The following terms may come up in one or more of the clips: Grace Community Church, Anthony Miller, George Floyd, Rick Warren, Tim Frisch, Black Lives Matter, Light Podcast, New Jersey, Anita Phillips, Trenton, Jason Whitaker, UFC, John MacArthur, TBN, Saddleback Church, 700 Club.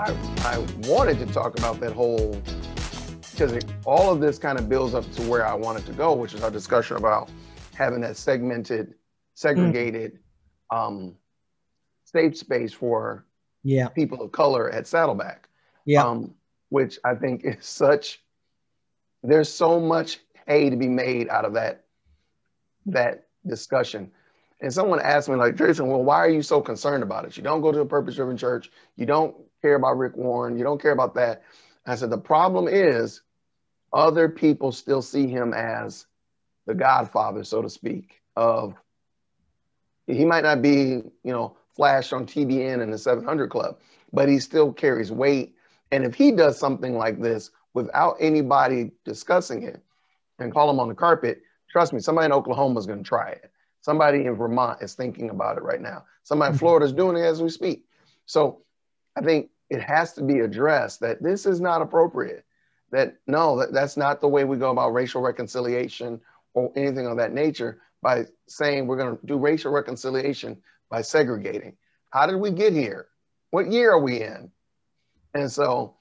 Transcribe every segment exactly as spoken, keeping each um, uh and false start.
I, I wanted to talk about that whole, because it, all of this kind of builds up to where I wanted to go, which is our discussion about having that segmented, segregated mm. um, safe space for yeah. people of color at Saddleback, yeah. um, which I think is such, there's so much hay to be made out of that, that discussion. And someone asked me, like, Jason, well, why are you so concerned about it? You don't go to a purpose-driven church. You don't care about Rick Warren. You don't care about that. I said, the problem is other people still see him as the godfather, so to speak, of, he might not be, you know, flashed on T B N and the seven hundred club, but he still carries weight. And if he does something like this without anybody discussing it and call him on the carpet, trust me, somebody in Oklahoma is going to try it. Somebody in Vermont is thinking about it right now. Somebody in Florida is doing it as we speak. So I think it has to be addressed that this is not appropriate, that no, that, that's not the way we go about racial reconciliation or anything of that nature by saying we're going to do racial reconciliation by segregating. How did we get here? What year are we in? And so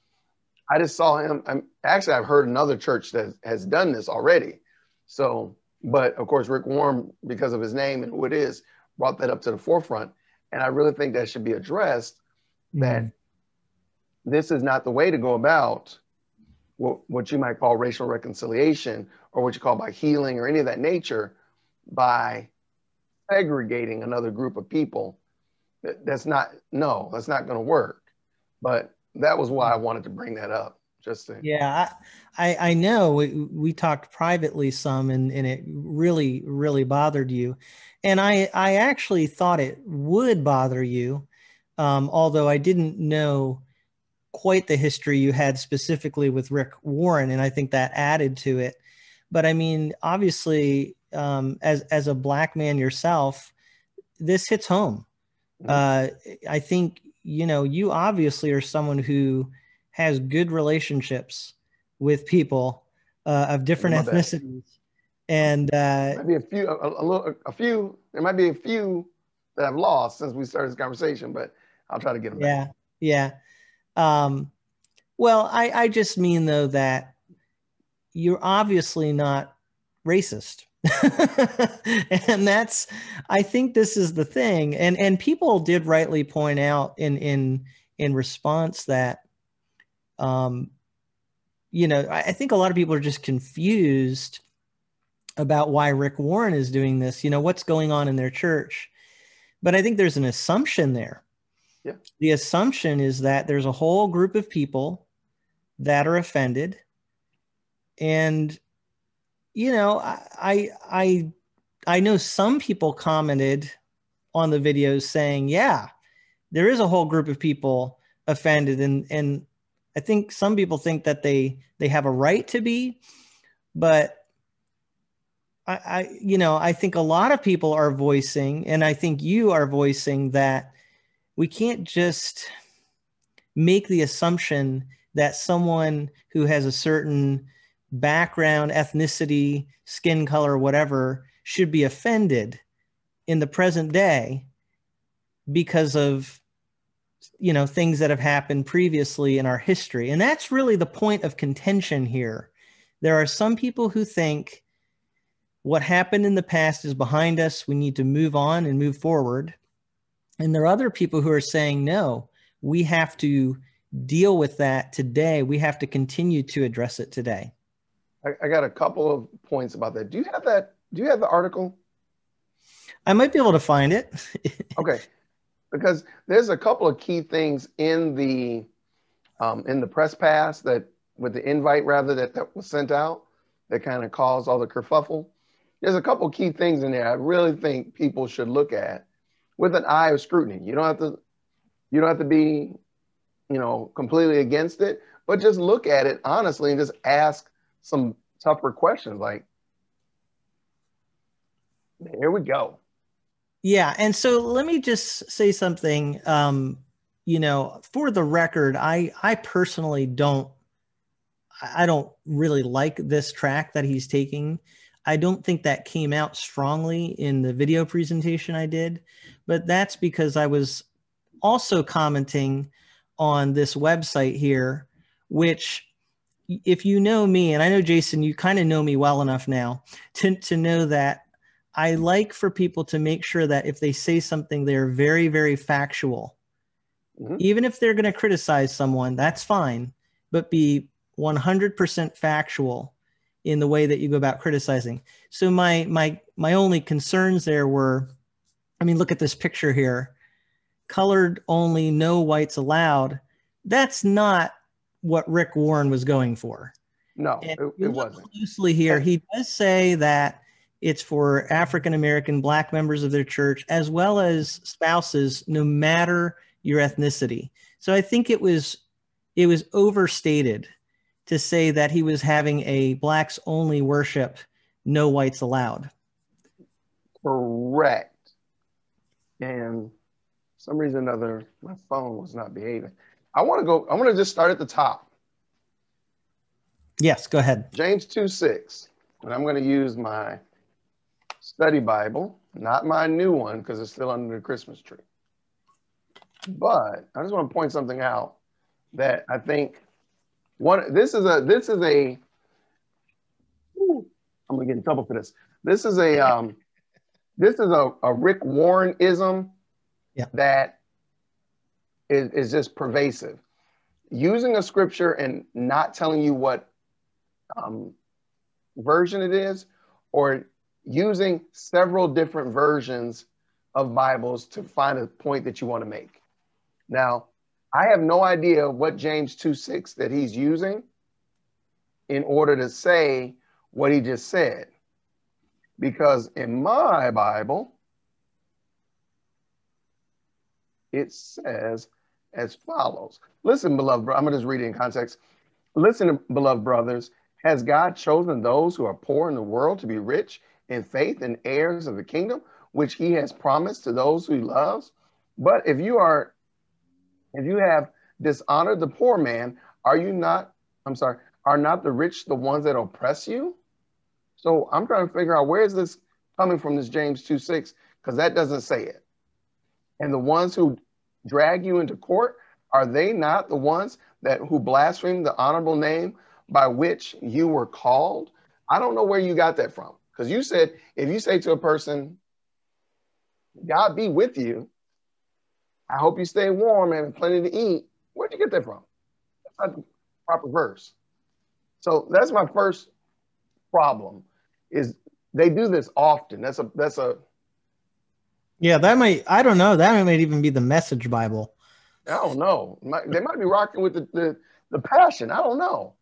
I just saw him. I'm, actually, I've heard another church that has done this already. So, but of course, Rick Warren, because of his name and who it is, brought that up to the forefront. And I really think that should be addressed, mm-hmm. that this is not the way to go about what, what you might call racial reconciliation or what you call by healing or any of that nature by segregating another group of people. That, that's not, no, that's not going to work. But that was why I wanted to bring that up. Just to yeah, I, I know we, we talked privately some and, and it really, really bothered you. And I, I actually thought it would bother you, um, although I didn't know quite the history you had specifically with Rick Warren. And I think that added to it. But I mean, obviously, um, as, as a black man yourself, this hits home. Mm-hmm. Uh, I think, you know, you obviously are someone who has good relationships with people uh, of different ethnicities. And uh, maybe a few, a, a, little, a few, there might be a few that I've lost since we started this conversation, but I'll try to get them yeah, back. Yeah. Um, well, I, I just mean though, that you're obviously not racist. And that's, I think this is the thing. And, and people did rightly point out in, in, in response that, um, you know, I, I think a lot of people are just confused about why Rick Warren is doing this, you know, what's going on in their church. But I think there's an assumption there. Yeah. The assumption is that there's a whole group of people that are offended. And, you know, I, I, I know some people commented on the videos saying, yeah, there is a whole group of people offended. And, and I think some people think that they, they have a right to be, but I, I, you know, I think a lot of people are voicing, and I think you are voicing that we can't just make the assumption that someone who has a certain background, ethnicity, skin color, whatever, should be offended in the present day because of, you know, things that have happened previously in our history. And that's really the point of contention here. There are some people who think what happened in the past is behind us. We need to move on and move forward. And there are other people who are saying, no, we have to deal with that today. We have to continue to address it today. I, I got a couple of points about that. Do you have that? Do you have the article? I might be able to find it. Okay. Because there's a couple of key things in the, um, in the press pass that with the invite rather that, that was sent out that kind of caused all the kerfuffle. There's a couple of key things in there I really think people should look at with an eye of scrutiny. You don't have to, you don't have to be, you know, completely against it, but just look at it honestly and just ask some tougher questions. Like, here we go. Yeah. And so let me just say something, um, you know, for the record, I, I personally don't, I don't really like this track that he's taking. I don't think that came out strongly in the video presentation I did, but that's because I was also commenting on this website here, which if you know me, and I know Jason, you kind of know me well enough now to, to know that I like for people to make sure that if they say something, they're very, very factual. Mm-hmm. Even if they're going to criticize someone, that's fine, but be one hundred percent factual in the way that you go about criticizing. So my, my, my only concerns there were, I mean, look at this picture here, colored only, no whites allowed. That's not what Rick Warren was going for. No, it, it wasn't. Loosely here, he does say that it's for African-American Black members of their church, as well as spouses, no matter your ethnicity. So I think it was, it was overstated to say that he was having a blacks only worship, no whites allowed. Correct. And for some reason or another, my phone was not behaving. I want to go, I want to just start at the top. Yes, go ahead. James two six. And I'm going to use my study Bible, not my new one, because it's still under the Christmas tree. But I just want to point something out that I think one, this is a, this is a, ooh, I'm going to get in trouble for this. This is a, um, this is a, a Rick Warren-ism, yeah, that is, is just pervasive. Using a scripture and not telling you what um, version it is, or using several different versions of Bibles to find a point that you want to make. Now, I have no idea what James two six that he's using in order to say what he just said, because in my Bible, it says as follows. Listen, beloved, I'm going to just read it in context. Listen, beloved brothers, has God chosen those who are poor in the world to be rich in faith and heirs of the kingdom, which he has promised to those who he loves? But if you are, if you have dishonored the poor man, are you not, I'm sorry, are not the rich the ones that oppress you? So I'm trying to figure out where is this coming from, this James two six, because that doesn't say it. And the ones who drag you into court, are they not the ones that who blaspheme the honorable name by which you were called? I don't know where you got that from, because you said, if you say to a person, God be with you, I hope you stay warm and have plenty to eat. Where'd you get that from? That's not the proper verse. So that's my first problem, is they do this often. That's a, that's a. Yeah, that might, I don't know. That might even be the Message Bible. I don't know. They might be rocking with the, the, the Passion. I don't know.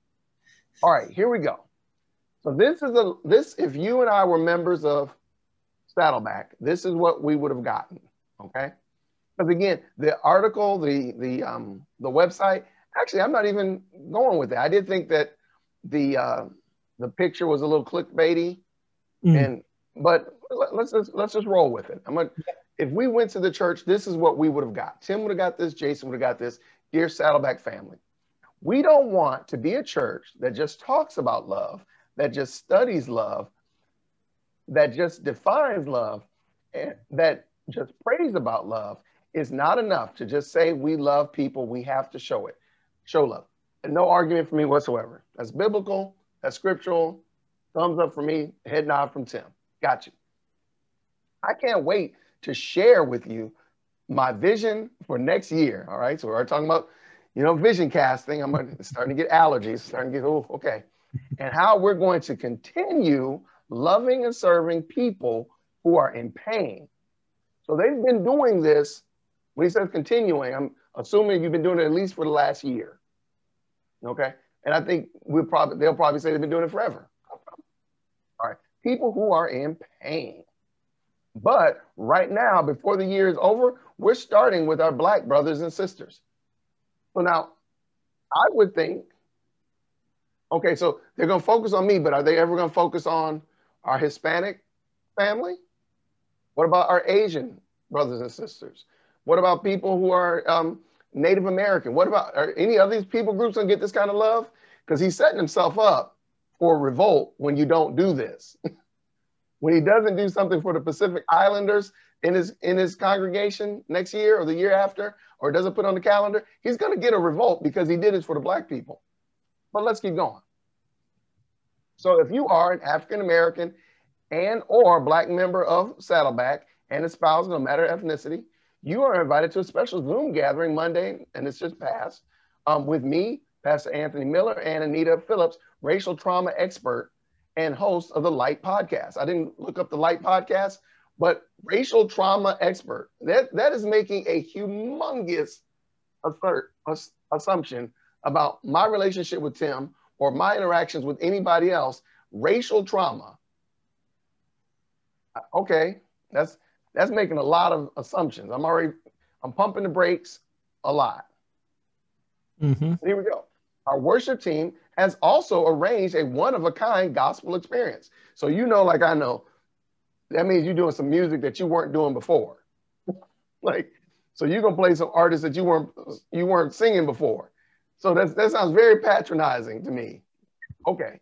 All right, here we go. So this is a, this, if you and I were members of Saddleback, this is what we would have gotten. Okay. Because again, the article, the the um, the website. Actually, I'm not even going with that. I did think that the uh, the picture was a little clickbaity, mm. and but let's, let's let's just roll with it. I'm gonna, if we went to the church, this is what we would have got. Tim would have got this. Jason would have got this. Dear Saddleback family, we don't want to be a church that just talks about love, that just studies love, that just defines love, and that just prays about love. It's not enough to just say we love people. We have to show it, show love. And no argument for me whatsoever. That's biblical, that's scriptural. Thumbs up for me, head nod from Tim. Got you. I can't wait to share with you my vision for next year. All right, so we're talking about, you know, vision casting. I'm gonna, starting to get allergies, starting to get, oh, okay. And how we're going to continue loving and serving people who are in pain. So they've been doing this. When he says continuing, I'm assuming you've been doing it at least for the last year, okay? And I think we'll probably, they'll probably say they've been doing it forever. All right, people who are in pain. But right now, before the year is over, we're starting with our Black brothers and sisters. So now, I would think, okay, so they're gonna focus on me, but are they ever gonna focus on our Hispanic family? What about our Asian brothers and sisters? What about people who are um, Native American? What about, are any of these people groups gonna get this kind of love? Because he's setting himself up for revolt when you don't do this. When he doesn't do something for the Pacific Islanders, in his in his congregation next year or the year after, or doesn't put on the calendar, he's going to get a revolt because he did it for the black people. But let's keep going. So if you are an African-American and or black member of Saddleback and espouse no matter ethnicity, you are invited to a special Zoom gathering Monday, and it's just passed, um, with me, Pastor Anthony Miller, and Anita Phillips, racial trauma expert and host of the Light Podcast. I didn't look up the Light Podcast, but racial trauma expert. That, that is making a humongous assert, ass, assumption about my relationship with Tim or my interactions with anybody else. Racial trauma. Okay, that's that's making a lot of assumptions. I'm already, I'm pumping the brakes a lot. Mm-hmm. Here we go. Our worship team has also arranged a one-of-a-kind gospel experience. So you know, like I know, that means you're doing some music that you weren't doing before. Like, so you're gonna play some artists that you weren't you weren't singing before. So that's, that sounds very patronizing to me. Okay,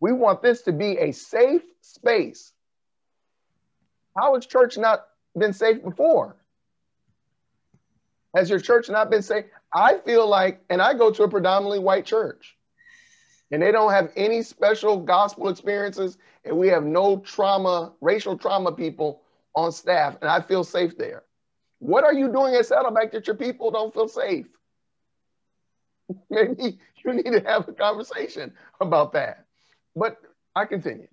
we want this to be a safe space. How has church not been safe before? Has your church not been safe? I feel like, and I go to a predominantly white church, and they don't have any special gospel experiences, and we have no trauma, racial trauma people on staff, and I feel safe there. What are you doing at Saddleback that your people don't feel safe? Maybe you need to have a conversation about that. But I continue.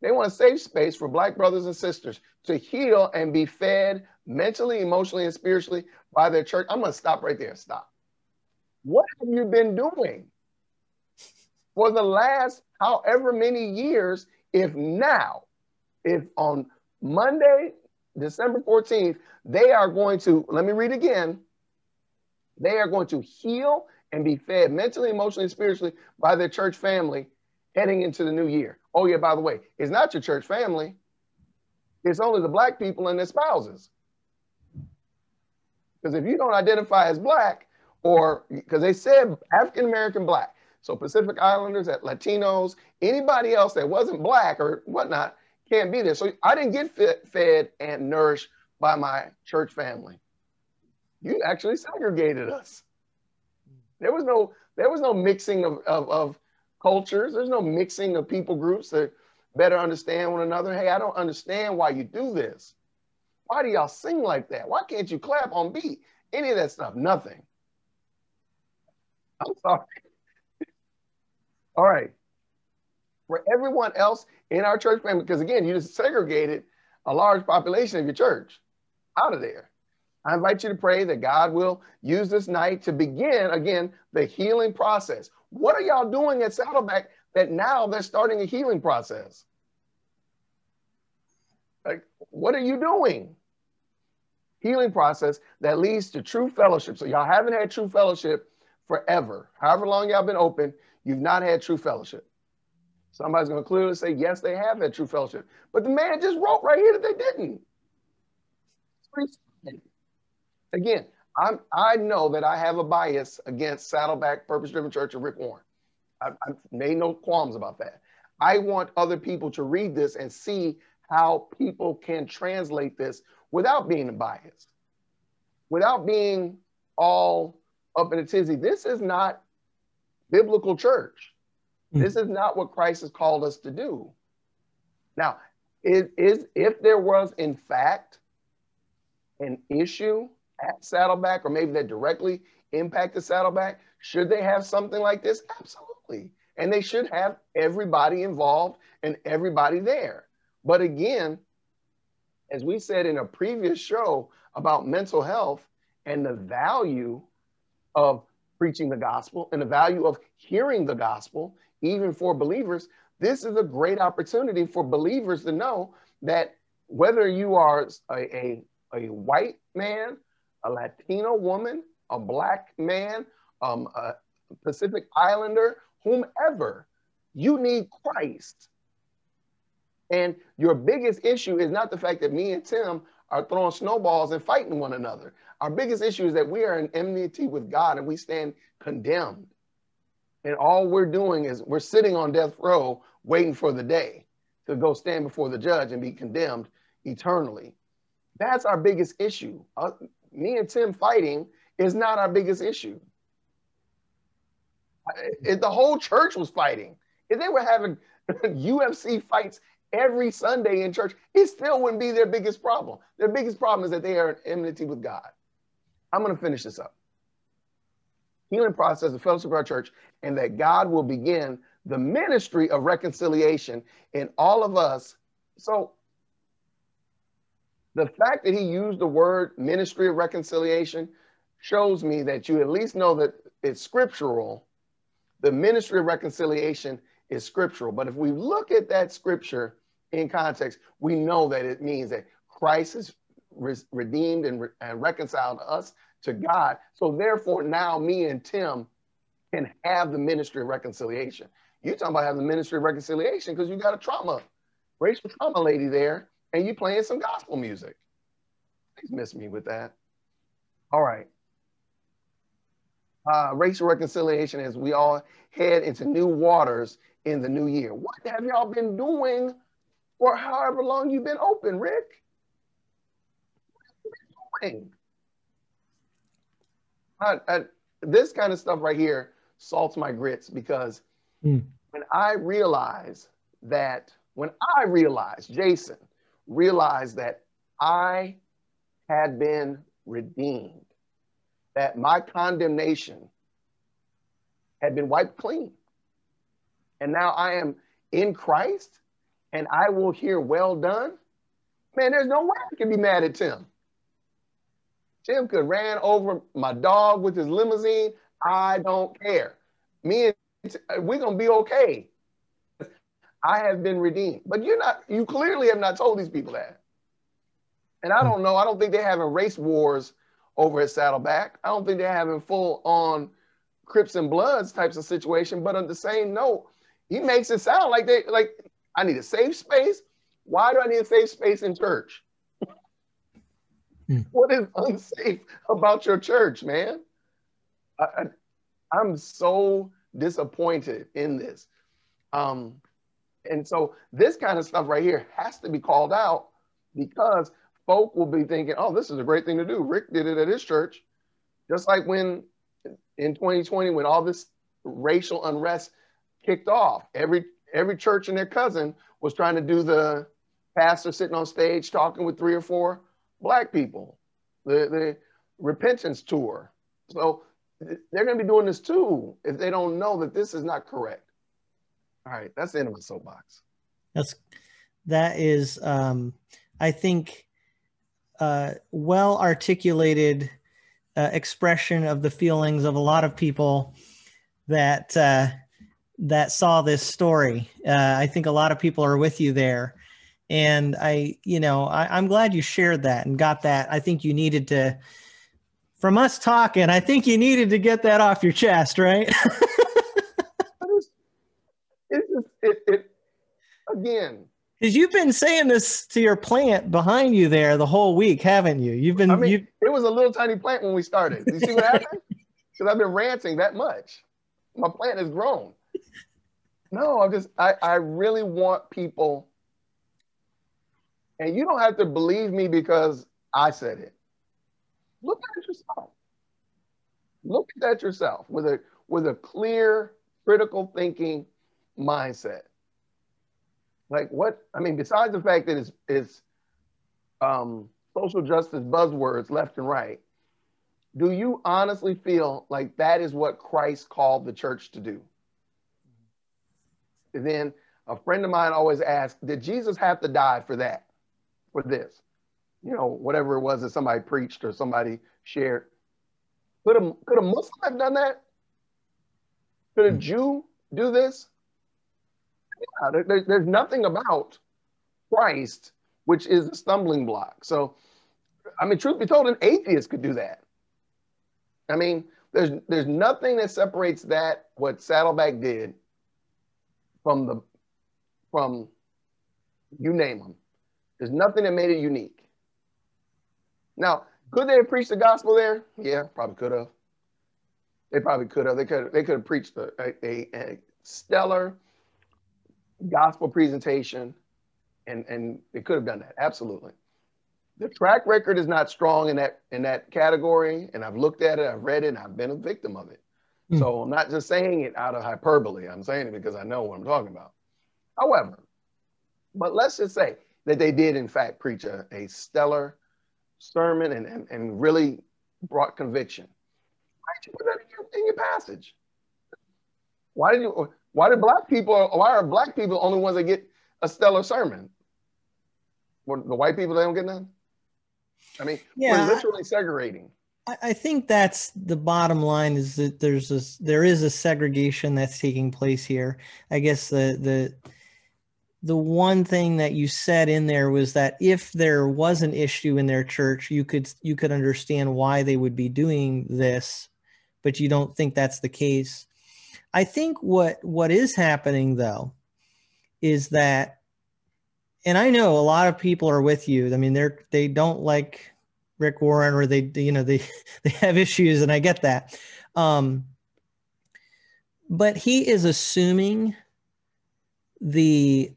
They want a safe space for black brothers and sisters to heal and be fed mentally, emotionally, and spiritually by their church. I'm going to stop right there. Stop. What have you been doing for the last however many years? If now, if on Monday, December fourteenth, they are going to, let me read again, they are going to heal and be fed mentally, emotionally, and spiritually by their church family heading into the new year. Oh yeah, by the way, it's not your church family. It's only the black people and their spouses. Because if you don't identify as black, or because they said African-American black, so Pacific Islanders, at Latinos, anybody else that wasn't black or whatnot can't be there. So I didn't get fit, fed and nourished by my church family. You actually segregated us. There was no, there was no mixing of, of, of cultures. There's no mixing of people groups that better understand one another. Hey, I don't understand why you do this. Why do y'all sing like that? Why can't you clap on beat? Any of that stuff, nothing. I'm sorry. All right. For everyone else in our church family, because again, you just segregated a large population of your church out of there. I invite you to pray that God will use this night to begin, again, the healing process. What are y'all doing at Saddleback that now they're starting a healing process? Like, what are you doing? Healing process that leads to true fellowship. So y'all haven't had true fellowship forever. However long y'all been open, you've not had true fellowship. Somebody's going to clearly say, yes, they have had true fellowship. But the man just wrote right here that they didn't. Again, I'm, I know that I have a bias against Saddleback, Purpose Driven Church, and Rick Warren. I've made no qualms about that. I want other people to read this and see how people can translate this without being biased, without being all up in a tizzy. This is not biblical church. Mm. This is not what Christ has called us to do. Now, it is, if there was, in fact, an issue at Saddleback, or maybe that directly impacted Saddleback, should they have something like this? Absolutely. And they should have everybody involved and everybody there. But again, as we said in a previous show about mental health and the value of preaching the gospel and the value of hearing the gospel, even for believers, this is a great opportunity for believers to know that whether you are a, a, a white man, a Latino woman, a black man, um, a Pacific Islander, whomever, you need Christ. And your biggest issue is not the fact that me and Tim are throwing snowballs and fighting one another. Our biggest issue is that we are in enmity with God and we stand condemned. And all we're doing is we're sitting on death row waiting for the day to go stand before the judge and be condemned eternally. That's our biggest issue. Uh, me and Tim fighting is not our biggest issue. It, the whole church was fighting. If they were having U F C fights every Sunday in church, it still wouldn't be their biggest problem. Their biggest problem is that they are in enmity with God. I'm going to finish this up. Healing process, the fellowship of our church, and that God will begin the ministry of reconciliation in all of us. So the fact that he used the word ministry of reconciliation shows me that you at least know that it's scriptural. The ministry of reconciliation is scriptural. But if we look at that scripture in context, we know that it means that Christ has re- redeemed and, re- and reconciled us to God. So therefore, now me and Tim can have the ministry of reconciliation. You're talking about having the ministry of reconciliation because you got a trauma, racial trauma lady there, and you're playing some gospel music. Please miss me with that. All right. Uh, racial reconciliation as we all head into new waters in the new year. What have y'all been doing for however long you've been open, Rick? What have you been doing? I, I, this kind of stuff right here salts my grits because mm. when I realize that, when I realized, Jason realized that I had been redeemed, that my condemnation had been wiped clean. And now I am in Christ and I will hear, well done. Man, there's no way I can be mad at Tim. Tim could have ran over my dog with his limousine. I don't care. Me and Tim, we're going to be okay. I have been redeemed. But you're not, you clearly have not told these people that. And I don't know, I don't think they're having race wars over at Saddleback. I don't think they're having full on Crips and Bloods types of situation, but on the same note, he makes it sound like they, like, I need a safe space. Why do I need a safe space in church? mm. What is unsafe about your church, man? I, I, I'm so disappointed in this. Um, and so this kind of stuff right here has to be called out because folk will be thinking, oh, this is a great thing to do. Rick did it at his church. Just like when in twenty twenty, when all this racial unrest kicked off, every every church and their cousin was trying to do the pastor sitting on stage talking with three or four black people, the, the repentance tour. So they're going to be doing this too if they don't know that this is not correct. All right, that's the end of my soapbox. That's, that is, um, I think... Uh, well-articulated uh, expression of the feelings of a lot of people that uh, that saw this story. Uh, I think a lot of people are with you there, and I, you know, I, I'm glad you shared that and got that. I think you needed to, from us talking, I think you needed to get that off your chest, right? it, it, it, again. Because you've been saying this to your plant behind you there the whole week, haven't you? You've been. I mean, you've... it was a little tiny plant when we started. You see what happened? Because I've been ranting that much. My plant has grown. No, I'm just. I, I really want people. And you don't have to believe me because I said it. Look at it yourself. Look at that yourself with a with a clear, critical thinking mindset. Like what, I mean, besides the fact that it's, it's um, social justice buzzwords left and right, do you honestly feel like that is what Christ called the church to do? And then a friend of mine always asked, did Jesus have to die for that, for this? You know, whatever it was that somebody preached or somebody shared. Could a, could a Muslim have done that? Could a Jew do this? Yeah, there, there's nothing about Christ, which is a stumbling block. So, I mean, truth be told, an atheist could do that. I mean, there's there's nothing that separates that, what Saddleback did, from the, from, you name them. There's nothing that made it unique. Now, could they have preached the gospel there? Yeah, probably could have. They probably could have. They could they could have preached a, a, a stellar gospel presentation, and and they could have done that, absolutely. The track record is not strong in that in that category, and I've looked at it, I've read it, and I've been a victim of it. Mm. So I'm not just saying it out of hyperbole. I'm saying it because I know what I'm talking about. However, but let's just say that they did, in fact, preach a, a stellar sermon and, and, and really brought conviction. Why did you put that in your, in your passage? Why did you? Why do black people? Why are black people the only ones that get a stellar sermon? Well, the white people, they don't get none. I mean, yeah, we're literally segregating. I, I think that's the bottom line, is that there's this, there is a segregation that's taking place here. I guess the, the, the one thing that you said in there was that if there was an issue in their church, you could, you could understand why they would be doing this, but you don't think that's the case. I think what, what is happening though, is that, and I know a lot of people are with you. I mean, they're, they don't like Rick Warren, or they, you know, they, they have issues, and I get that. Um, but he is assuming the,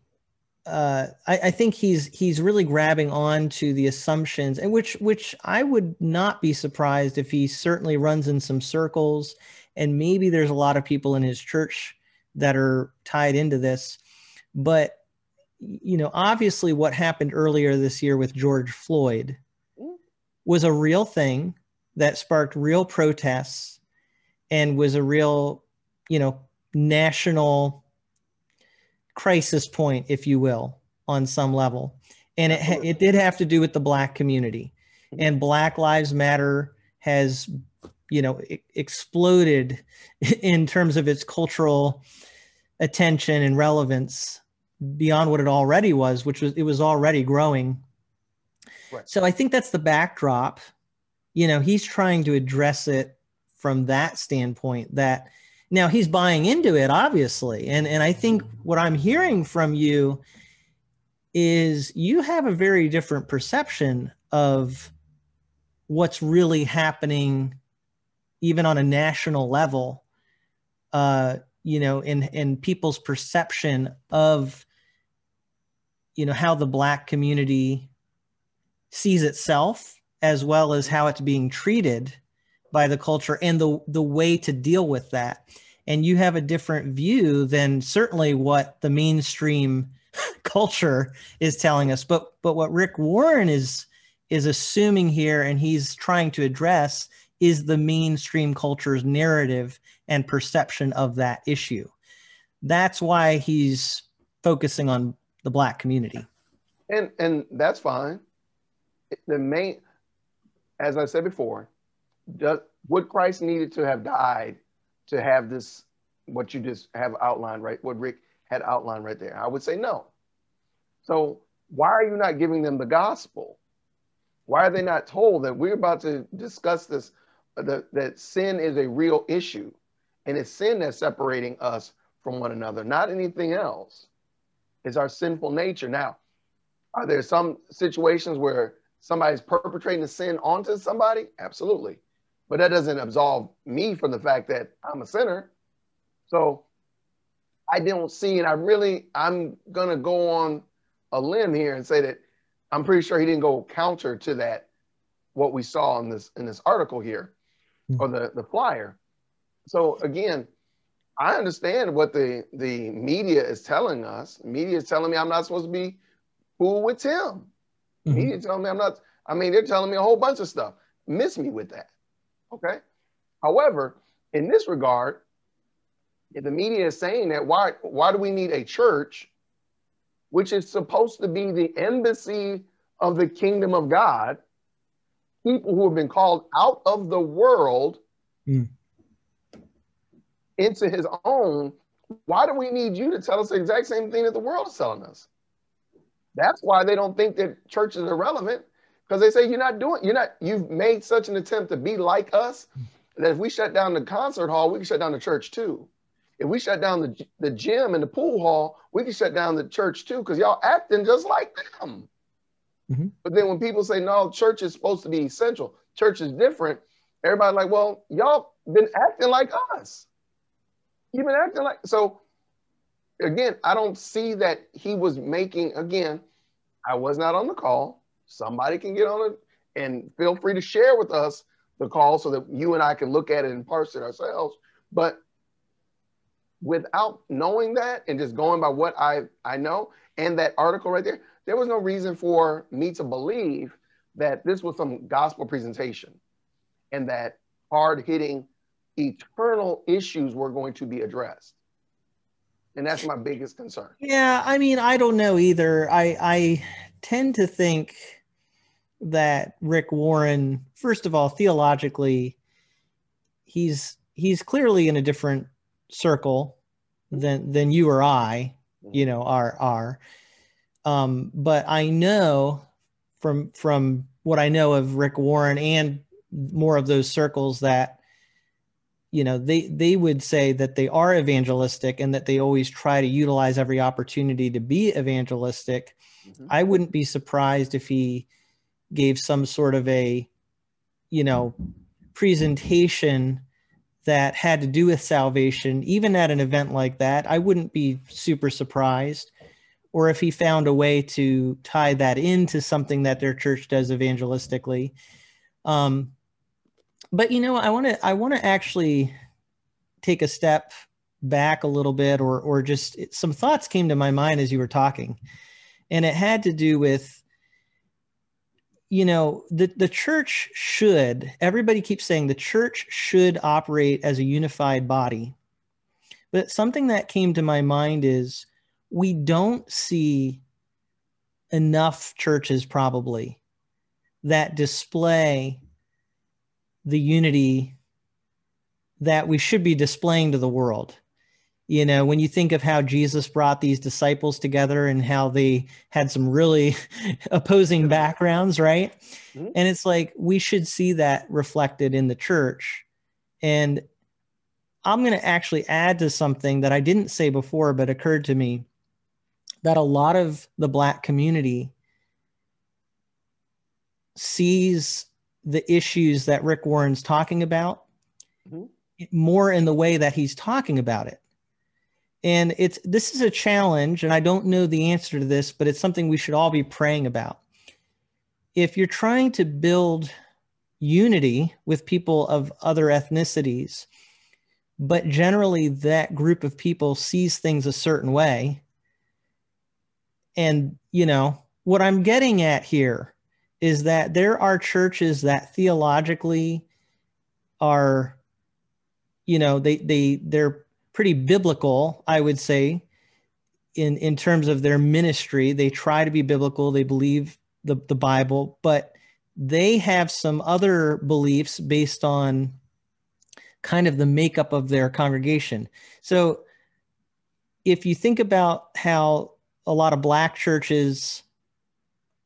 uh, I, I think he's, he's really grabbing on to the assumptions, and which, which I would not be surprised if he certainly runs in some circles, and maybe there's a lot of people in his church that are tied into this, but you know, obviously what happened earlier this year with George Floyd was a real thing that sparked real protests and was a real, you know, national crisis point, if you will, on some level. And it, it did have to do with the black community, and Black Lives Matter has, you know, exploded in terms of its cultural attention and relevance beyond what it already was, which was, it was already growing. Right. So I think that's the backdrop. You know, he's trying to address it from that standpoint, that now he's buying into it, obviously. And, and I think what I'm hearing from you is you have a very different perception of what's really happening, even on a national level, uh, you know, in, in people's perception of, you know, how the black community sees itself, as well as how it's being treated by the culture and the, the way to deal with that. And you have a different view than certainly what the mainstream culture is telling us. But, but what Rick Warren is, is assuming here, and he's trying to address, is the mainstream culture's narrative and perception of that issue. That's why he's focusing on the black community. And, and that's fine. The main, as I said before, does, what Christ needed to have died to have this, what you just have outlined, right? What Rick had outlined right there. I would say no. So why are you not giving them the gospel? Why are they not told that we're about to discuss this, the, that sin is a real issue, and it's sin that's separating us from one another, not anything else. It's our sinful nature. Now, are there some situations where somebody's perpetrating a sin onto somebody? Absolutely. But that doesn't absolve me from the fact that I'm a sinner. So I don't see, and I really, I'm going to go on a limb here and say that I'm pretty sure he didn't go counter to that, what we saw in this, in this article here, or the, the flyer. So again, I understand what the, the media is telling us. Media is telling me I'm not supposed to be fooled with Tim. Mm-hmm. Media is telling me I'm not, I mean, they're telling me a whole bunch of stuff. Miss me with that, okay? However, in this regard, if the media is saying that, why, why do we need a church, which is supposed to be the embassy of the kingdom of God, people who have been called out of the world mm. into his own? Why do we need you to tell us the exact same thing that the world is telling us? That's why they don't think that church is irrelevant, because they say you're not doing, you're not, you've made such an attempt to be like us that if we shut down the concert hall, we can shut down the church too. If we shut down the, the gym and the pool hall, we can shut down the church too, because y'all acting just like them. Mm-hmm. But then when people say, no, church is supposed to be essential, church is different, everybody's like, well, y'all been acting like us. You've been acting like, so again, I don't see that he was making, again, I was not on the call, somebody can get on it, and feel free to share with us the call so that you and I can look at it and parse it ourselves. But without knowing that and just going by what I, I know and that article right there, there was no reason for me to believe that this was some gospel presentation and that hard-hitting eternal issues were going to be addressed. And that's my biggest concern. Yeah, I mean, I don't know either. I, I tend to think that Rick Warren, first of all, theologically, he's he's clearly in a different circle than than you or I, you know, are are. Um, but I know from from what I know of Rick Warren and more of those circles that, you know, they, they would say that they are evangelistic and that they always try to utilize every opportunity to be evangelistic. Mm-hmm. I wouldn't be surprised if he gave some sort of a, you know, presentation that had to do with salvation, even at an event like that. I wouldn't be super surprised. Or if he found a way to tie that into something that their church does evangelistically. Um, But, you know, I want to I want to actually take a step back a little bit, or or just some thoughts came to my mind as you were talking. And it had to do with, you know, the, the church should, everybody keeps saying the church should operate as a unified body. But something that came to my mind is we don't see enough churches probably that display the unity that we should be displaying to the world. You know, when you think of how Jesus brought these disciples together and how they had some really opposing backgrounds, right? Mm-hmm. And it's like, we should see that reflected in the church. And I'm going to actually add to something that I didn't say before, but occurred to me, that a lot of the Black community sees the issues that Rick Warren's talking about, mm-hmm, more in the way that he's talking about it. And it's, this is a challenge, and I don't know the answer to this, but it's something we should all be praying about. If you're trying to build unity with people of other ethnicities, but generally that group of people sees things a certain way. And, you know, what I'm getting at here is that there are churches that theologically are, you know, they, they, they're pretty biblical, I would say, in, in terms of their ministry. They try to be biblical, they believe the, the Bible, but they have some other beliefs based on kind of the makeup of their congregation. So if you think about how a lot of Black churches,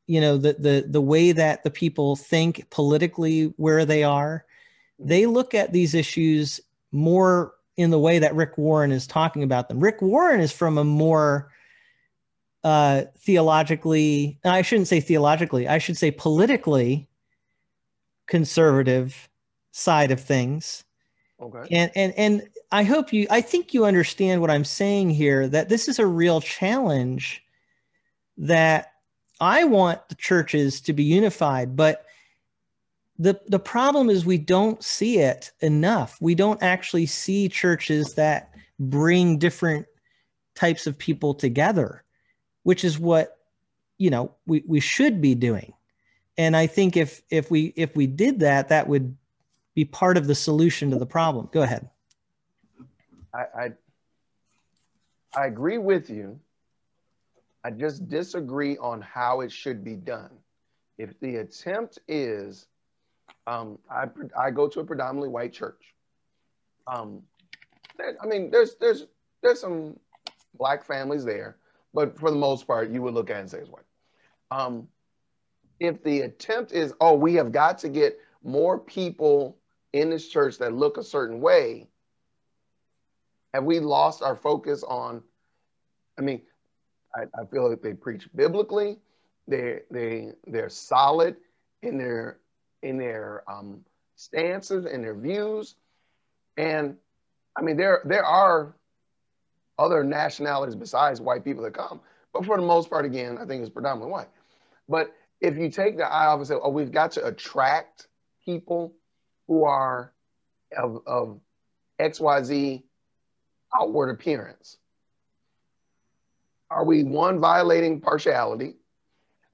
you know, the, the, the way that the people think politically, where they are, they look at these issues more in the way that Rick Warren is talking about them. Rick Warren is from a more uh, theologically, I shouldn't say theologically, I should say politically conservative side of things. Okay. And, and, and I hope you, I think you understand what I'm saying here, that this is a real challenge, that I want the churches to be unified, but the the problem is we don't see it enough. We don't actually see churches that bring different types of people together, which is what, you know, we, we should be doing. And I think if if we if we did that, that would be part of the solution to the problem. Go ahead. I I, I agree with you. I just disagree on how it should be done. If the attempt is, um, I, I go to a predominantly white church. Um, there, I mean, there's, there's, there's some Black families there, but for the most part, you would look at it and say it's white. Um, if the attempt is, oh, we have got to get more people in this church that look a certain way, have we lost our focus on, I mean, I feel like they preach biblically, they they they're solid in their in their um, stances and their views, and I mean there there are other nationalities besides white people that come, but for the most part, again, I think it's predominantly white. But if you take the eye off and say, oh, we've got to attract people who are of, of X Y Z outward appearance. Are we, one, violating partiality?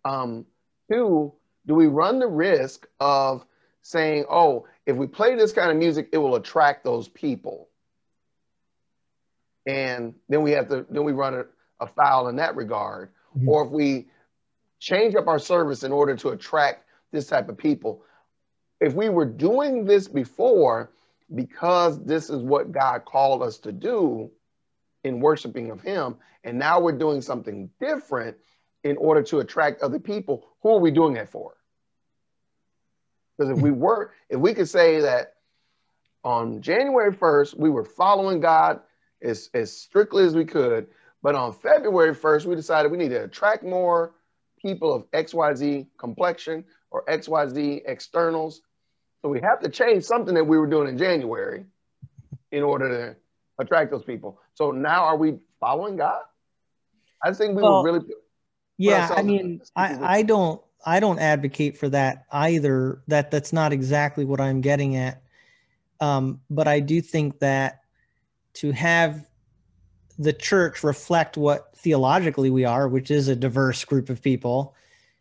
Um, two, do we run the risk of saying, oh, if we play this kind of music, it will attract those people? And then we have to, then we run a, a foul in that regard. Mm-hmm. Or if we change up our service in order to attract this type of people. If we were doing this before, because this is what God called us to do in worshiping of him, and now we're doing something different in order to attract other people, who are we doing that for? Because if we were, if we could say that on January first, we were following God as, as strictly as we could, but on February first, we decided we need to attract more people of X Y Z complexion or X Y Z externals. So we have to change something that we were doing in January in order to attract those people. So now are we following God? I think we well, would really. Yeah, I mean, I, I don't I don't advocate for that either. That that's not exactly what I'm getting at. Um, but I do think that to have the church reflect what theologically we are, which is a diverse group of people,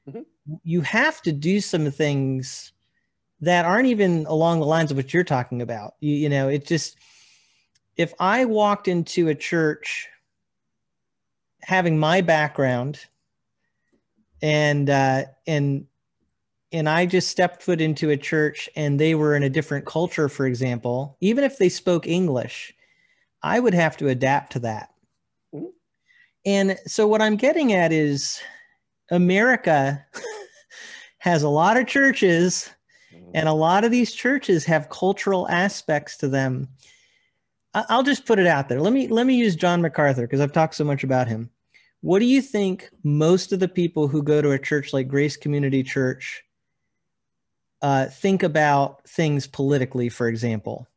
mm-hmm. you have to do some things that aren't even along the lines of what you're talking about. You, you know, it just, if I walked into a church having my background and, uh, and, and I just stepped foot into a church and they were in a different culture, for example, even if they spoke English, I would have to adapt to that. Mm-hmm. And so what I'm getting at is America has a lot of churches, mm-hmm. and a lot of these churches have cultural aspects to them. I'll just put it out there. Let me, let me use John MacArthur, because I've talked so much about him. What do you think most of the people who go to a church like Grace Community Church uh, think about things politically, for example?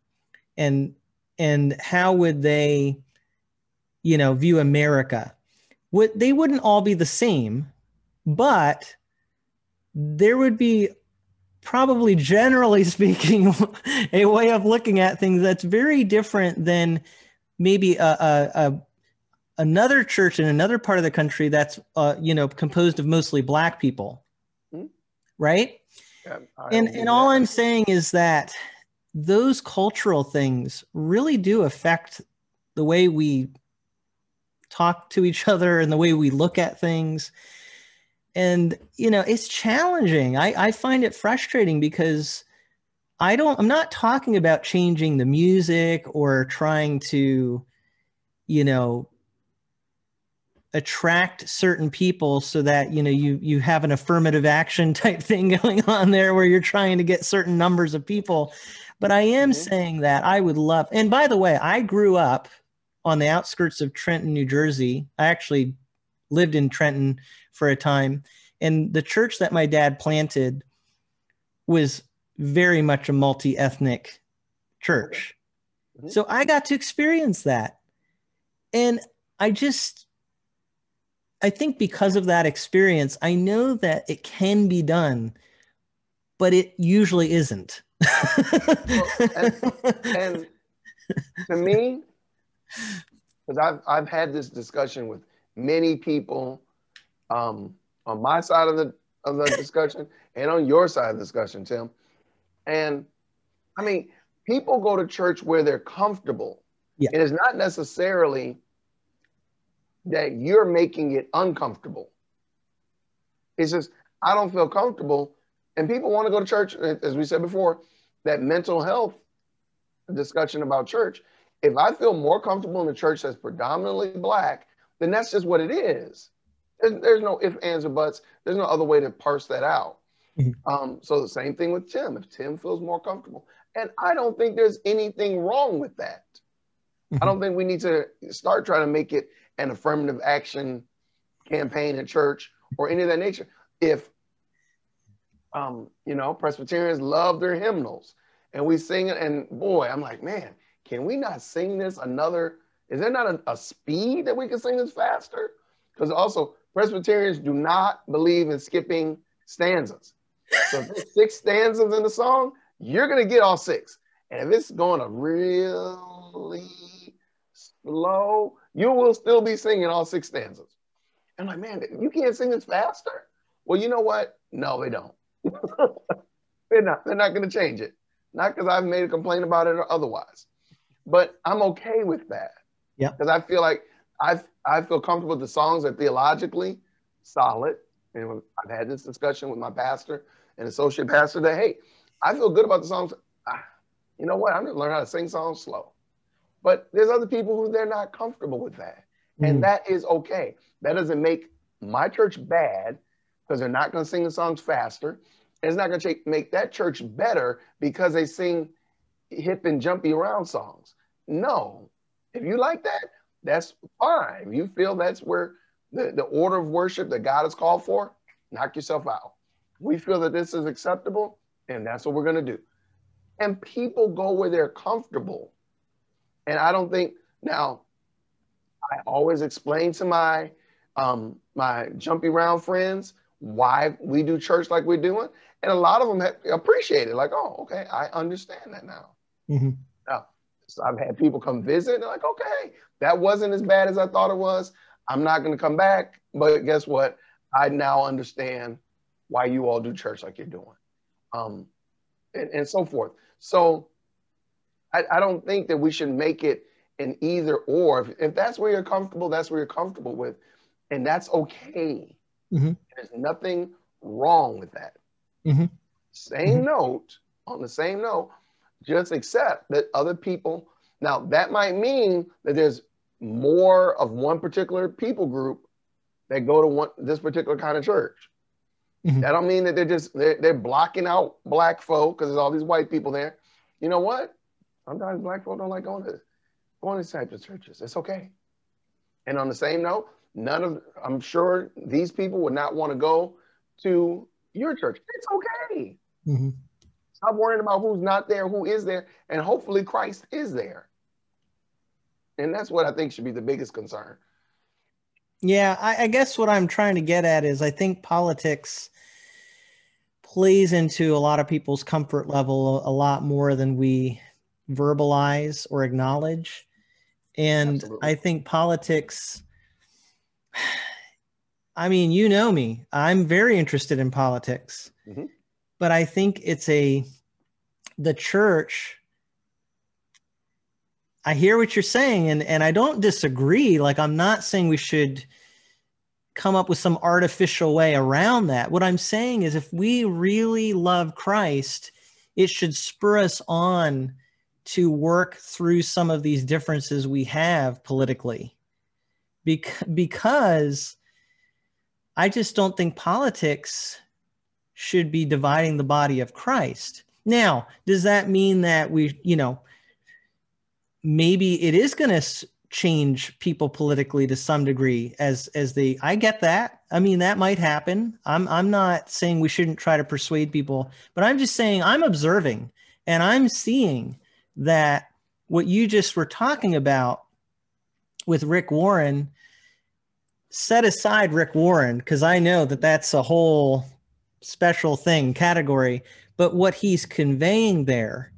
And and how would they, you know, view America? Would, they wouldn't all be the same, but there would be probably, generally speaking, a way of looking at things that's very different than maybe a, a, a another church in another part of the country that's, uh, you know, composed of mostly black people, mm-hmm. right? Yeah, and and all that. I'm saying is that those cultural things really do affect the way we talk to each other and the way we look at things. And, you know, it's challenging. I, I find it frustrating because I don't, I'm not talking about changing the music or trying to, you know, attract certain people so that, you know, you, you have an affirmative action type thing going on there where you're trying to get certain numbers of people. But I am mm-hmm. saying that I would love, and by the way, I grew up on the outskirts of Trenton, New Jersey. I actually lived in Trenton for a time. And the church that my dad planted was very much a multi-ethnic church. Mm-hmm. So I got to experience that. And I just, I think because of that experience, I know that it can be done, but it usually isn't. Well, and, and to me, because I've, I've had this discussion with many people um, on my side of the, of the discussion and on your side of the discussion, Tim. And I mean, people go to church where they're comfortable. Yeah. And it's not necessarily that you're making it uncomfortable. It's just, I don't feel comfortable. And people want to go to church, as we said before, that mental health discussion about church. If I feel more comfortable in a church that's predominantly black, then that's just what it is. There's, there's no ifs, ands, or buts. There's no other way to parse that out. Mm-hmm. Um, so the same thing with Tim. If Tim feels more comfortable. And I don't think there's anything wrong with that. Mm-hmm. I don't think we need to start trying to make it an affirmative action campaign in church or any of that nature. If, um, you know, Presbyterians love their hymnals and we sing it, and boy, I'm like, man, can we not sing this another, is there not a, a speed that we can sing this faster? Because also Presbyterians do not believe in skipping stanzas. So if there's six stanzas in the song, you're going to get all six. And if it's going to really slow, you will still be singing all six stanzas. And I'm like, man, you can't sing this faster? Well, you know what? No, they don't. They're not, they're not going to change it. Not because I've made a complaint about it or otherwise. But I'm okay with that. Yeah. Because I feel like I I feel comfortable the songs are theologically solid. And I've had this discussion with my pastor and associate pastor that, hey, I feel good about the songs. Ah, you know what? I'm going to learn how to sing songs slow. But there's other people who they're not comfortable with that. Mm-hmm. And that is okay. That doesn't make my church bad because they're not going to sing the songs faster. And it's not going to make that church better because they sing hip and jumpy around songs. No. If you like that, that's fine. You feel that's where the, the order of worship that God has called for, knock yourself out. We feel that this is acceptable, and that's what we're going to do. And people go where they're comfortable. And I don't think, now, I always explain to my um, my jumpy round friends why we do church like we're doing. And a lot of them have appreciated, like, oh, okay, I understand that now. Mm-hmm. Now, so I've had people come visit, they're like, okay, that wasn't as bad as I thought it was. I'm not going to come back, but guess what? I now understand why you all do church like you're doing, um, and, and so forth. So I, I don't think that we should make it an either or. If, if that's where you're comfortable, that's where you're comfortable with, and that's okay. Mm-hmm. There's nothing wrong with that. Mm-hmm. Same mm-hmm. note, on the same note, just accept that other people, now that might mean that there's more of one particular people group that go to one, this particular kind of church. Mm-hmm. That don't mean that they're just, they're, they're blocking out black folk because there's all these white people there. You know what? Sometimes black folk don't like going to, going to these types of churches. It's okay. And on the same note, none of, I'm sure these people would not want to go to your church. It's okay. Mm-hmm. Stop worrying about who's not there, who is there, and hopefully Christ is there. And that's what I think should be the biggest concern. Yeah, I, I guess what I'm trying to get at is I think politics plays into a lot of people's comfort level a, a lot more than we verbalize or acknowledge. And absolutely. I think politics, I mean, you know me, I'm very interested in politics, mm-hmm. but I think it's a, the church, I hear what you're saying, and, and I don't disagree. Like, I'm not saying we should come up with some artificial way around that. What I'm saying is if we really love Christ, it should spur us on to work through some of these differences we have politically. Bec- because I just don't think politics should be dividing the body of Christ. Now, does that mean that we, you know, maybe it is going to change people politically to some degree as, as they, I get that. I mean, that might happen. I'm, I'm not saying we shouldn't try to persuade people, but I'm just saying I'm observing and I'm seeing that what you just were talking about with Rick Warren, set aside Rick Warren, because I know that that's a whole special thing, category, but what he's conveying there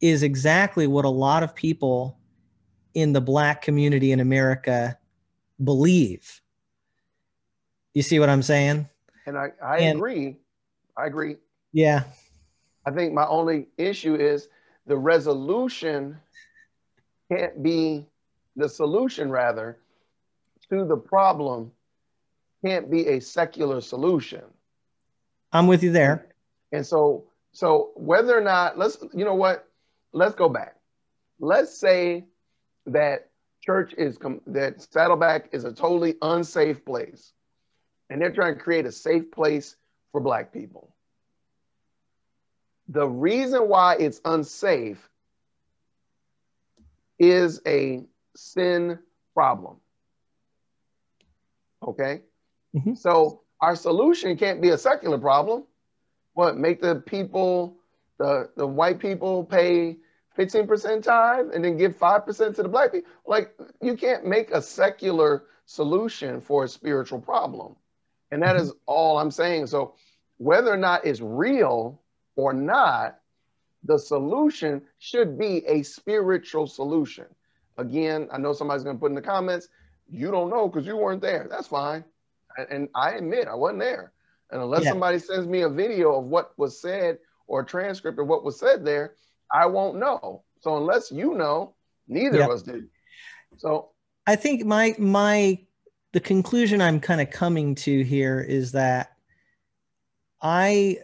is exactly what a lot of people in the black community in America believe. You see what I'm saying? And I, I and, agree. I agree. Yeah. I think my only issue is the resolution can't be, the solution rather to the problem can't be a secular solution. I'm with you there. And so, so whether or not, let's, you know what, let's go back. Let's say that church is, that Saddleback is a totally unsafe place and they're trying to create a safe place for black people. The reason why it's unsafe is a sin problem. Okay. Mm-hmm. So our solution can't be a secular problem. What, make the people, the, the white people pay fifteen percent tithe and then give five percent to the black people? Like, you can't make a secular solution for a spiritual problem. And that mm-hmm. is all I'm saying. So whether or not it's real or not, the solution should be a spiritual solution. Again, I know somebody's going to put in the comments, you don't know because you weren't there. That's fine. And I admit I wasn't there. And unless yeah. somebody sends me a video of what was said or a transcript of what was said there, I won't know. So unless you know, neither yeah. of us did. So I think my my the conclusion I'm kind of coming to here is that I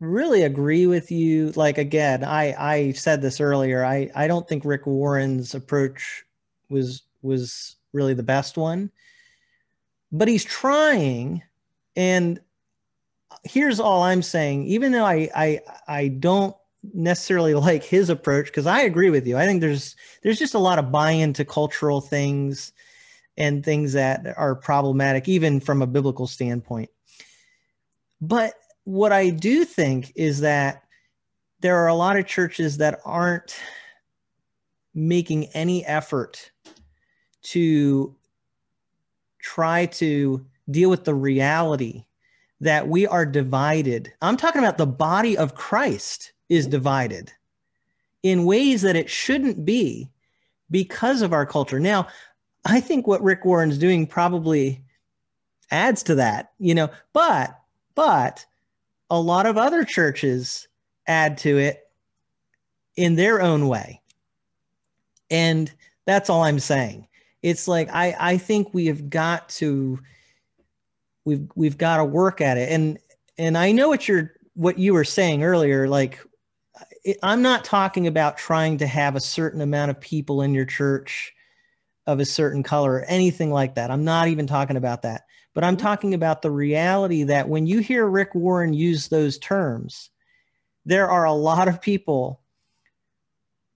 really agree with you. Like, again, I, I said this earlier, I, I don't think Rick Warren's approach was, was really the best one, but he's trying. And here's all I'm saying, even though I, I, I don't necessarily like his approach, 'cause I agree with you. I think there's, there's just a lot of buy into cultural things and things that are problematic, even from a biblical standpoint. But what I do think is that there are a lot of churches that aren't making any effort to try to deal with the reality that we are divided. I'm talking about the body of Christ is divided in ways that it shouldn't be because of our culture. Now, I think what Rick Warren's doing probably adds to that, you know, but, but, a lot of other churches add to it in their own way. And that's all I'm saying. It's like, I, I think we have got to, we've, we've got to work at it. And, and I know what you're, what you were saying earlier, like, I'm not talking about trying to have a certain amount of people in your church of a certain color or anything like that. I'm not even talking about that. But I'm talking about the reality that when you hear Rick Warren use those terms, there are a lot of people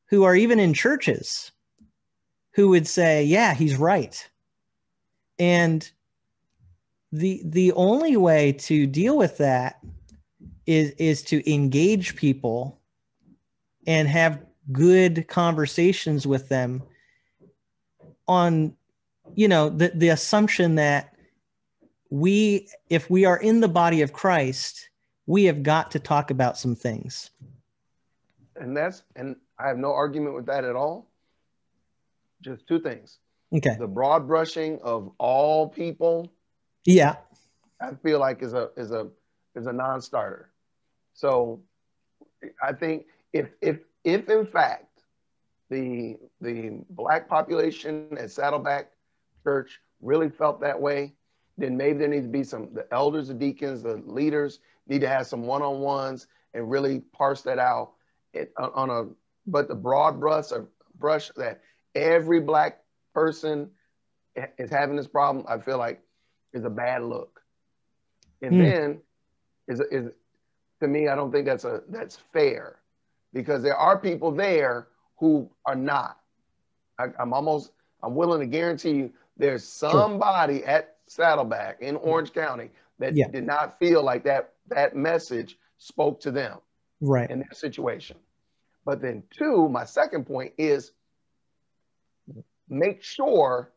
who are even in churches who would say, yeah, he's right. And the, the only way to deal with that is, is to engage people and have good conversations with them on, you know, the, the assumption that we, if we are in the body of Christ, we have got to talk about some things. And that's, and I have no argument with that at all. Just two things. Okay. The broad brushing of all people. Yeah. I feel like is a, is a, is a non-starter. So I think if, if, if in fact the, the black population at Saddleback Church really felt that way, then maybe there needs to be some, the elders, the deacons, the leaders need to have some one-on-ones and really parse that out it, on a, but the broad brush, of, brush that every black person is having this problem, I feel like is a bad look. And mm. then is, is, to me, I don't think that's a, that's fair, because there are people there who are not. I, I'm almost, I'm willing to guarantee you there's somebody sure. at Saddleback in Orange County that yeah. did not feel like that that message spoke to them right in their situation. But then two, my second point is make sure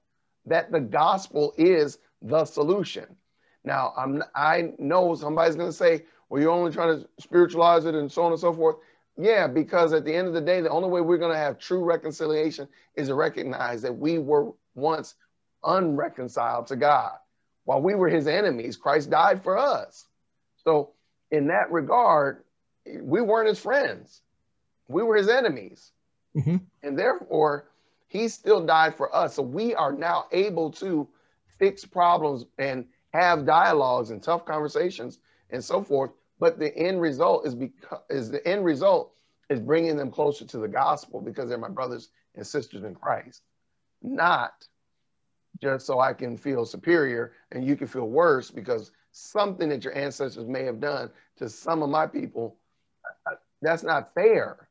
that the gospel is the solution. Now I'm I know somebody's going to say, well, you're only trying to spiritualize it and so on and so forth. Yeah, because at the end of the day, the only way we're going to have true reconciliation is to recognize that we were once unreconciled to God. While we were his enemies, Christ died for us. So in that regard, we weren't his friends. We were his enemies. Mm-hmm. And therefore, he still died for us. So we are now able to fix problems and have dialogues and tough conversations and so forth. But the end result is because is the end result is bringing them closer to the gospel, because they're my brothers and sisters in Christ, not just so I can feel superior and you can feel worse because something that your ancestors may have done to some of my people, that's not fair.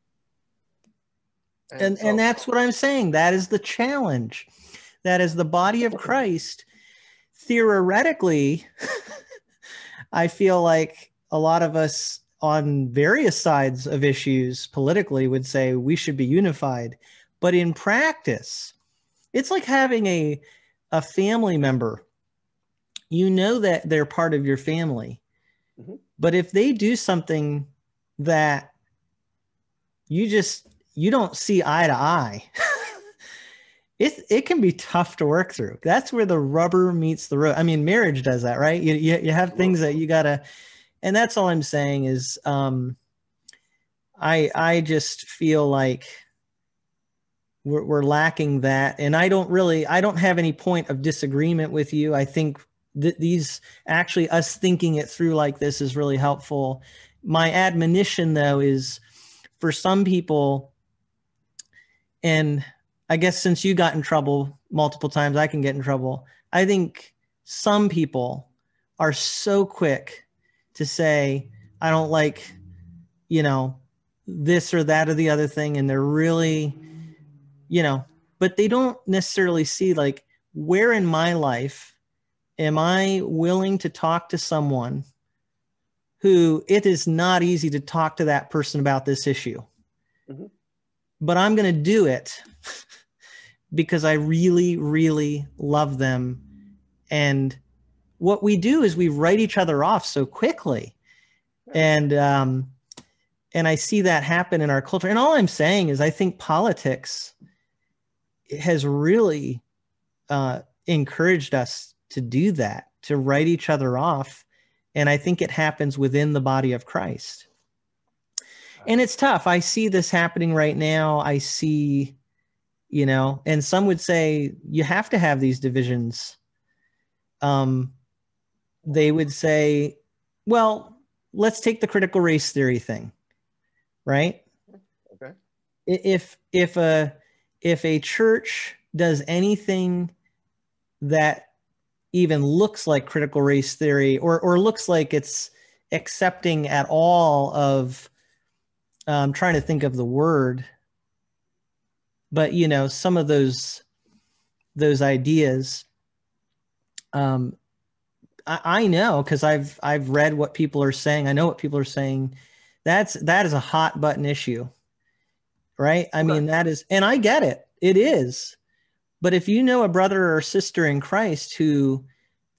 And and, so, and that's what I'm saying. That is the challenge. That is the body of Christ. Theoretically, I feel like a lot of us on various sides of issues politically would say we should be unified. But in practice, it's like having a a family member. You know that they're part of your family, mm-hmm. But if they do something that you just, you don't see eye to eye, it, it can be tough to work through. That's where the rubber meets the road. I mean, marriage does that, right? You, you, you have things that you gotta, and that's all I'm saying is, um, I, I just feel like we're, we're lacking that. And I don't really, I don't have any point of disagreement with you. I think that these actually us thinking it through like this is really helpful. My admonition though is, for some people, and I guess since you got in trouble multiple times, I can get in trouble. I think some people are so quick to say, I don't like, you know, this or that or the other thing. And they're really, you know, but they don't necessarily see like, where in my life am I willing to talk to someone who it is not easy to talk to that person about this issue, mm-hmm. but I'm going to do it because I really, really love them. And what we do is we write each other off so quickly. And, um, and I see that happen in our culture. And all I'm saying is I think politics has really, uh, encouraged us to do that, to write each other off. And I think it happens within the body of Christ. And it's tough. I see this happening right now. I see, you know, and some would say you have to have these divisions. Um, they would say, well, let's take the critical race theory thing, right? Okay. If, if, a, if a church does anything that even looks like critical race theory or, or looks like it's accepting at all of, um, trying to think of the word, but you know, some of those, those ideas, um, I, I know, cause I've, I've read what people are saying. I know what people are saying. That's, that is a hot button issue, right? I mean, that is, and I get it. It is. But if you know a brother or sister in Christ who,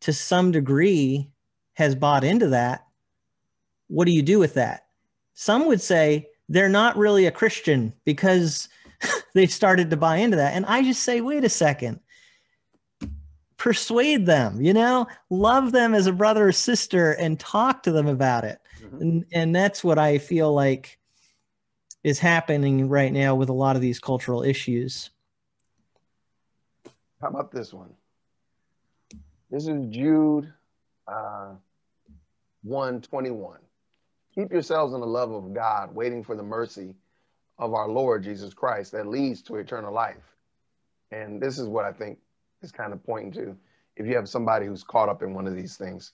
to some degree, has bought into that, what do you do with that? Some would say they're not really a Christian because they've started to buy into that. And I just say, wait a second, persuade them, you know, love them as a brother or sister and talk to them about it. Mm-hmm. And, and that's what I feel like is happening right now with a lot of these cultural issues. How about this one? This is Jude uh, one twenty-one. Keep yourselves in the love of God, waiting for the mercy of our Lord Jesus Christ that leads to eternal life. And this is what I think is kind of pointing to. If you have somebody who's caught up in one of these things,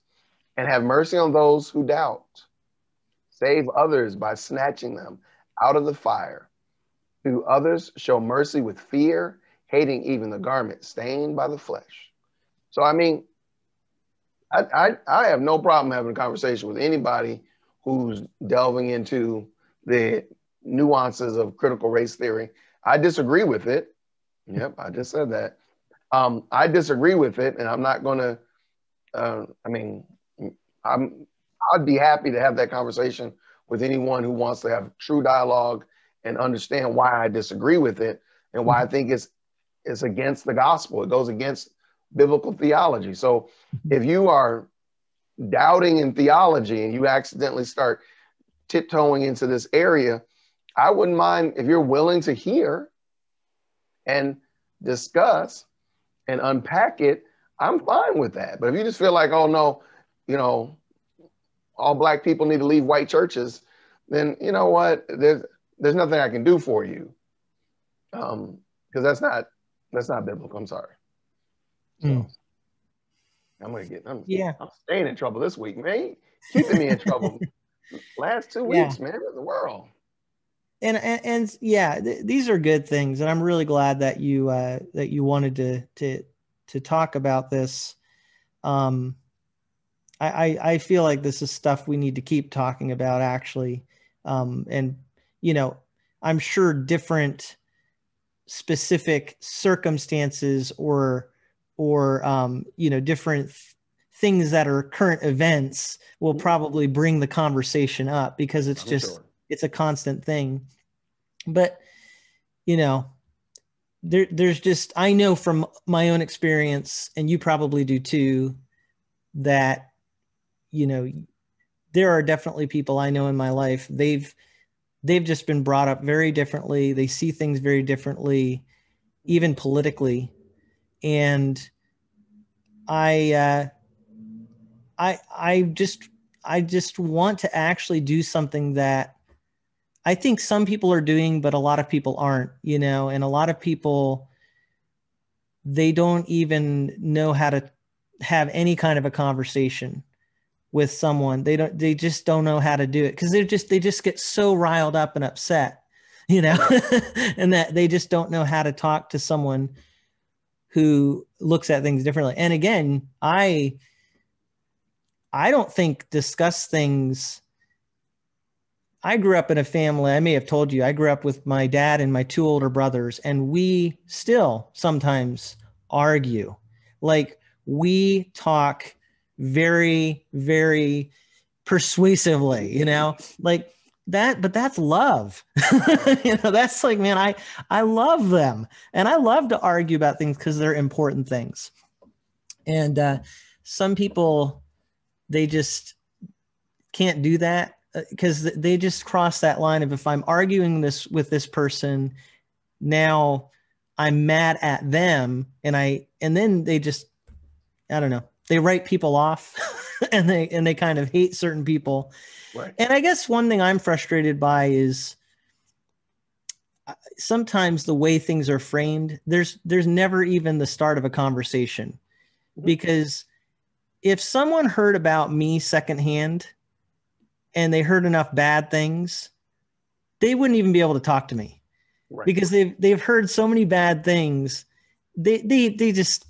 and have mercy on those who doubt, save others by snatching them out of the fire. To others, show mercy with fear, hating even the garment stained by the flesh. So, I mean, I, I, I have no problem having a conversation with anybody who's delving into the nuances of critical race theory. I disagree with it. Yep, I just said that. Um, I disagree with it, and I'm not going to, uh, I mean, I'm, I'd be happy to have that conversation with anyone who wants to have true dialogue and understand why I disagree with it and why I think it's It's against the gospel. It goes against biblical theology. So if you are doubting in theology and you accidentally start tiptoeing into this area, I wouldn't mind if you're willing to hear and discuss and unpack it, I'm fine with that. But if you just feel like, oh no, you know, all black people need to leave white churches, then you know what, there's, there's nothing I can do for you. Um, because that's not, That's not biblical. I'm sorry. So, mm. I'm gonna get. I'm, yeah. I'm staying in trouble this week, man. Keeping me in trouble. Last two weeks, yeah. man. What in the world? And and, and yeah, th these are good things, and I'm really glad that you uh, that you wanted to to to talk about this. Um, I, I I feel like this is stuff we need to keep talking about, actually. Um, and you know, I'm sure different specific circumstances or, or, um, you know, different th things that are current events will probably bring the conversation up, because it's I'm just, sure. it's a constant thing. But, you know, there, there's just, I know from my own experience, and you probably do too, that, you know, there are definitely people I know in my life, they've, they've just been brought up very differently. They see things very differently, even politically. And I, uh, I, I just, I just want to actually do something that I think some people are doing, but a lot of people aren't, you know, and a lot of people, they don't even know how to have any kind of a conversation with someone. They don't, they just don't know how to do it. Cause they're just, they just get so riled up and upset, you know, and that they just don't know how to talk to someone who looks at things differently. And again, I, I don't think discuss things. I grew up in a family, I may have told you, I grew up with my dad and my two older brothers, and we still sometimes argue. Like, we talk very, very persuasively, you know, like that, but that's love. You know, that's like, man, I, I love them, and I love to argue about things because they're important things. And uh, some people, they just can't do that, because they just cross that line of, if I'm arguing this with this person, now I'm mad at them. And I, and then they just, I don't know, they write people off and they, and they kind of hate certain people. Right. And I guess one thing I'm frustrated by is sometimes the way things are framed, there's, there's never even the start of a conversation, because if someone heard about me secondhand and they heard enough bad things, they wouldn't even be able to talk to me, right? Because they've, they've heard so many bad things. They, they, they just,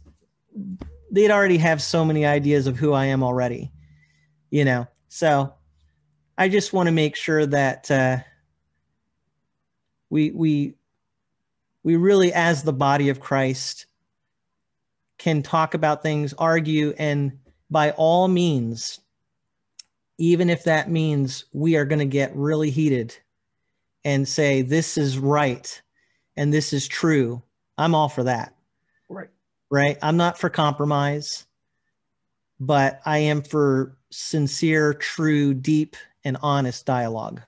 they'd already have so many ideas of who I am already, you know? So I just want to make sure that, uh, we, we, we really, as the body of Christ, can talk about things, argue, and by all means, even if that means we are going to get really heated and say, this is right and this is true, I'm all for that. Right. Right. I'm not for compromise, but I am for sincere, true, deep, and honest dialogue.